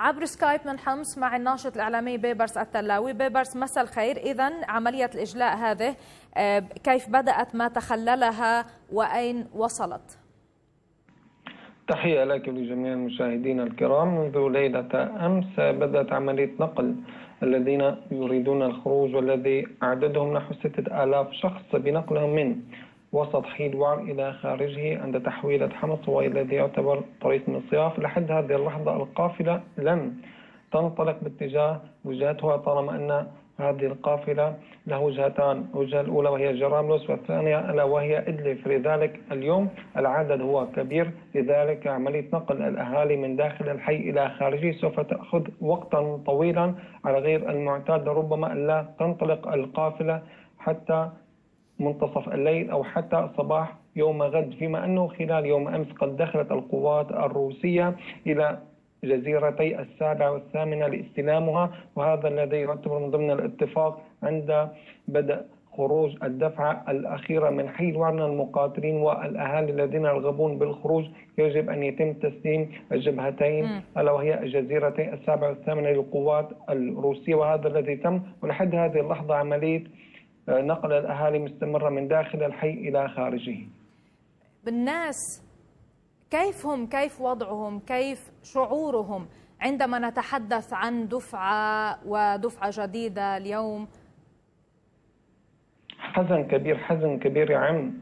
عبر سكايب من حمص مع الناشط الإعلامي بيبرس التلاوي. بيبرس، مساء الخير. إذا عملية الإجلاء هذه كيف بدأت، ما تخللها، وأين وصلت؟ تحية لك ولجميع المشاهدين الكرام. منذ ليلة أمس بدأت عملية نقل الذين يريدون الخروج والذي عددهم نحو 6000 شخص بنقلهم من وسط حي الوعر إلى خارجه عند تحويلة حمص، والذي يعتبر طريق منصراف. لحد هذه اللحظة القافلة لم تنطلق باتجاه وجهتها، طالما أن هذه القافلة له وجهتان، وجهة الأولى وهي جراملوس، والثانية ألا وهي إدليف. لذلك اليوم العدد هو كبير، لذلك عملية نقل الأهالي من داخل الحي إلى خارجه سوف تأخذ وقتا طويلا على غير المعتاد، ربما لا تنطلق القافلة حتى منتصف الليل أو حتى صباح يوم غد، فيما أنه خلال يوم أمس قد دخلت القوات الروسية إلى جزيرتي 7 و 8 لاستلامها، وهذا الذي يعتبر من ضمن الاتفاق عند بدء خروج الدفعة الأخيرة من حي الوعر من المقاتلين والأهالي الذين يرغبون بالخروج. يجب أن يتم تسليم الجبهتين ألا وهي الجزيرتي 7 و 8 للقوات الروسية، وهذا الذي تم. ولحد هذه اللحظة عملية نقل الأهالي مستمرة من داخل الحي إلى خارجه. بالناس كيف هم؟ كيف وضعهم؟ كيف شعورهم عندما نتحدث عن دفعة ودفعة جديدة اليوم؟ حزن كبير، حزن كبير عن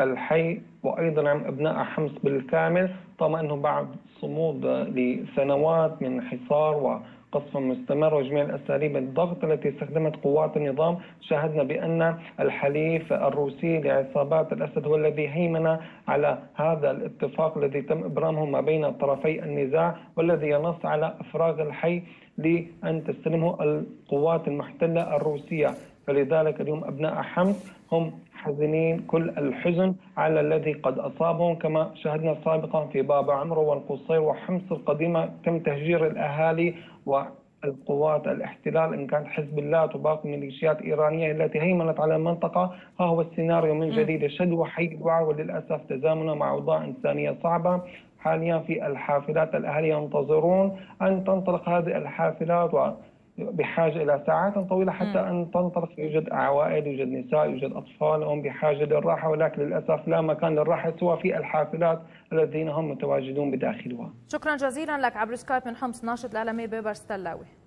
الحي وأيضا عن أبناء حمص بالكامل، طالما أنه بعد صمود لسنوات من حصار وقصف مستمر وجميع الأساليب الضغط التي استخدمت قوات النظام، شاهدنا بأن الحليف الروسي لعصابات الأسد هو الذي هيمن على هذا الاتفاق الذي تم إبرامه ما بين طرفي النزاع، والذي ينص على إفراغ الحي لأن تستلمه القوات المحتلة الروسية. فلذلك اليوم أبناء حمص هم حزنين كل الحزن على الذي قد أصابهم، كما شاهدنا سابقا في باب عمرو والقصير وحمص القديمة تم تهجير الأهالي والقوات الاحتلال، إن كانت حزب الله وباقي ميليشيات إيرانية التي هيمنت على المنطقة. ها هو السيناريو من جديد، شدوى حي الوعر، وللأسف تزامنا مع أوضاع إنسانية صعبة حاليا في الحافلات. الأهالي ينتظرون أن تنطلق هذه الحافلات بحاجة إلى ساعات طويلة حتى أن تنطلق. يوجد عوائل، يوجد نساء، يوجد أطفال، هم بحاجة للراحة، ولكن للأسف لا مكان للراحة سوى في الحافلات الذين هم متواجدون بداخلها. شكرا جزيلا لك. عبر سكايب من حمص، ناشط الإعلامي بيبرس التلاوي.